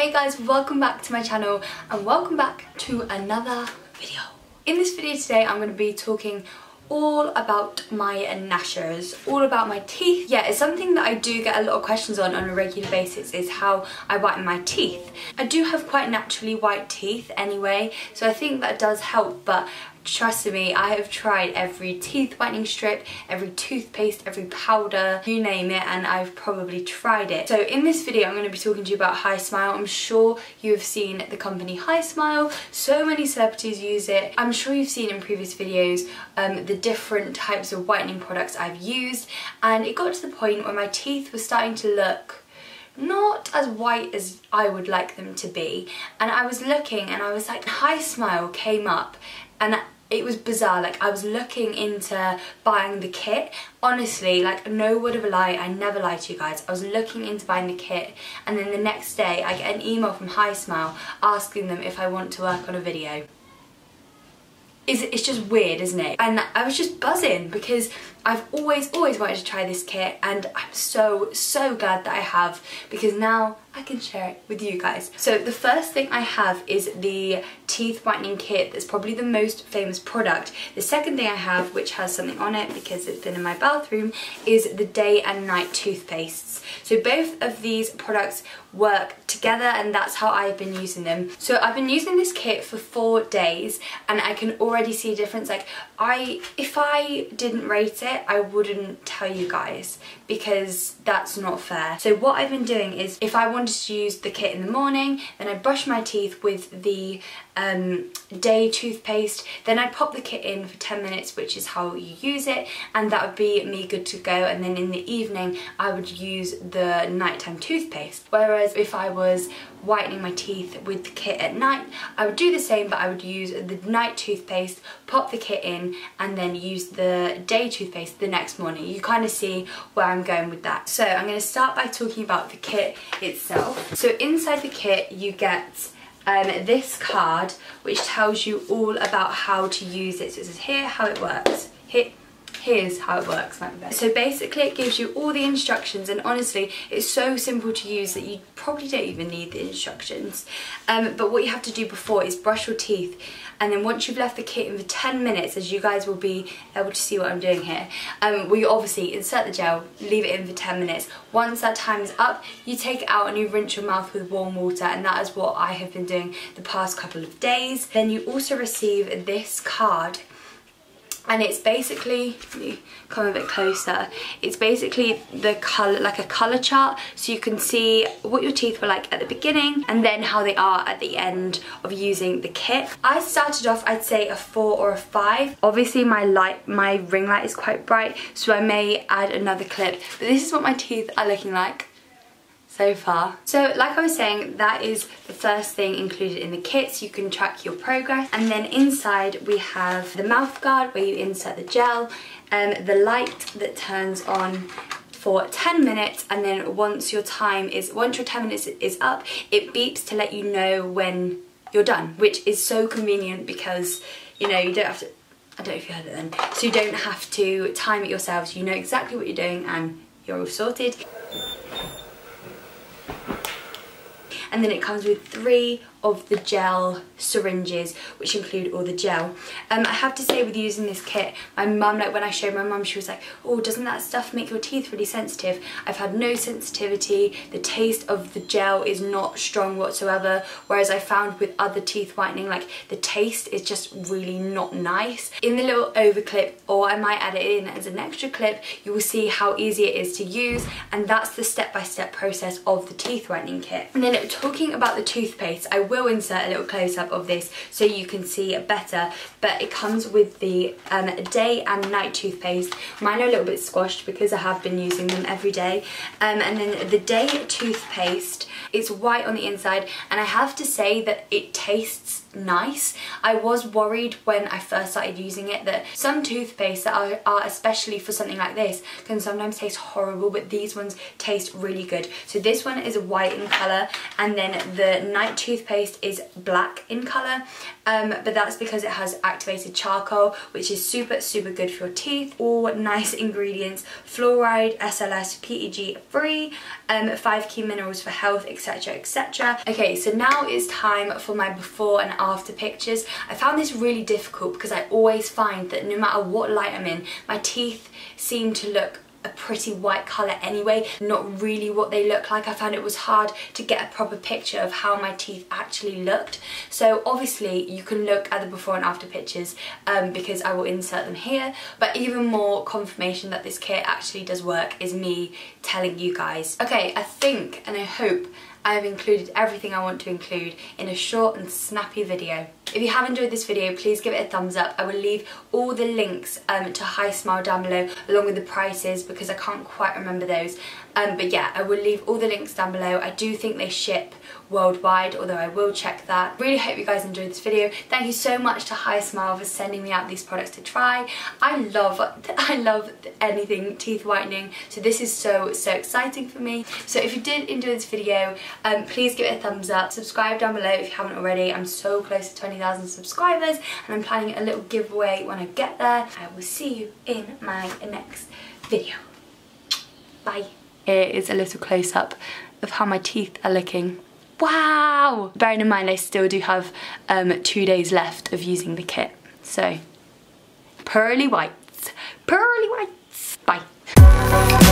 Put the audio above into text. Hey guys, welcome back to my channel and welcome back to another video. In this video today I'm going to be talking all about my gnashers, all about my teeth. Yeah, it's something that I do get a lot of questions on a regular basis, is how I whiten my teeth. I do have quite naturally white teeth anyway, so I think that does help, but trust me, I have tried every teeth whitening strip, every toothpaste, every powder, you name it, and I've probably tried it. So in this video I'm going to be talking to you about HiSmile. I'm sure you have seen the company HiSmile. So many celebrities use it. I'm sure you've seen in previous videos the different types of whitening products I've used, and it got to the point where my teeth were starting to look not as white as I would like them to be, and I was looking and I was like, HiSmile came up, and it was bizarre. Like, I was looking into buying the kit. Honestly, like, no word of a lie, I never lie to you guys. I was looking into buying the kit, and then the next day I get an email from HiSmile asking them if I want to work on a video. It's just weird, isn't it? And I was just buzzing because I've always wanted to try this kit, and I'm so glad that I have, because now I can share it with you guys. So the first thing I have is the teeth whitening kit. That's probably the most famous product. The second thing I have, which has something on it because it's been in my bathroom, is the day and night toothpastes. So both of these products work together, and that's how I've been using them. So I've been using this kit for 4 days, and I can already see a difference. Like, if I didn't rate it, I wouldn't tell you guys, because that's not fair. So what I've been doing is, if I wanted to use the kit in the morning, then I brush my teeth with the day toothpaste, then I pop the kit in for 10 minutes, which is how you use it, and that would be me good to go. And then in the evening I would use the nighttime toothpaste. Whereas if I was whitening my teeth with the kit at night, I would do the same, but I would use the night toothpaste, pop the kit in, and then use the day toothpaste the next morning. You kind of see where I'm going with that. So I'm going to start by talking about the kit itself. So inside the kit you get this card which tells you all about how to use it. So it says here how it works. Here's how it works. So basically it gives you all the instructions, and honestly it's so simple to use that you probably don't even need the instructions. But what you have to do before is brush your teeth, and then once you've left the kit in for 10 minutes, as you guys will be able to see what I'm doing here, we obviously insert the gel, leave it in for 10 minutes. Once that time is up, you take it out and you rinse your mouth with warm water, and that is what I have been doing the past couple of days. Then you also receive this card, and it's basically, let me come a bit closer, it's basically the colour, like a colour chart, so you can see what your teeth were like at the beginning and then how they are at the end of using the kit. I started off, I'd say, a 4 or a 5. Obviously my ring light is quite bright, so I may add another clip, but this is what my teeth are looking like so far. So like I was saying, that is the first thing included in the kit, so you can track your progress. And then inside we have the mouth guard where you insert the gel, and the light that turns on for 10 minutes, and then once your 10 minutes is up, it beeps to let you know when you're done, which is so convenient because, you know, you don't have to, I don't know if you heard it then, so you don't have to time it yourselves, you know exactly what you're doing and you're all sorted. And then it comes with 3 of the gel syringes, which include all the gel. I have to say, with using this kit, my mum, like when I showed my mum, she was like, oh, doesn't that stuff make your teeth really sensitive? I've had no sensitivity, the taste of the gel is not strong whatsoever, whereas I found with other teeth whitening, like, the taste is just really not nice. In the little overclip, or I might add it in as an extra clip, you will see how easy it is to use, and that's the step-by-step process of the teeth whitening kit. And then talking about the toothpaste, I will insert a little close-up of this so you can see it better, but it comes with the day and night toothpaste. Mine are a little bit squashed because I have been using them every day. And then the day toothpaste, it's white on the inside, and I have to say that it tastes nice. I was worried when I first started using it that some toothpaste that are especially for something like this can sometimes taste horrible, but these ones taste really good. So this one is white in colour, and then the night toothpaste is black in colour, but that's because it has activated charcoal, which is super good for your teeth. All nice ingredients, fluoride, SLS, PEG free, 5 key minerals for health, etc, etc. Okay, so now it's time for my before and after pictures. I found this really difficult because I always find that no matter what light I'm in, my teeth seem to look a pretty white colour anyway, not really what they look like. I found it was hard to get a proper picture of how my teeth actually looked. So obviously you can look at the before and after pictures because I will insert them here, but even more confirmation that this kit actually does work is me telling you guys. Okay, I think and I hope I've included everything I want to include in a short and snappy video. If you have enjoyed this video, please give it a thumbs up. I will leave all the links to HiSmile down below, along with the prices, because I can't quite remember those. But yeah, I will leave all the links down below. I do think they ship worldwide, although I will check that. Really hope you guys enjoyed this video. Thank you so much to HiSmile for sending me out these products to try. I love anything teeth whitening, so this is so exciting for me. So if you did enjoy this video, please give it a thumbs up. Subscribe down below if you haven't already. I'm so close to 20,000 subscribers, and I'm planning a little giveaway when I get there. I will see you in my next video. Bye. Here is a little close-up of how my teeth are looking. Wow! Bearing in mind I still do have 2 days left of using the kit, so pearly whites. Pearly whites! Bye.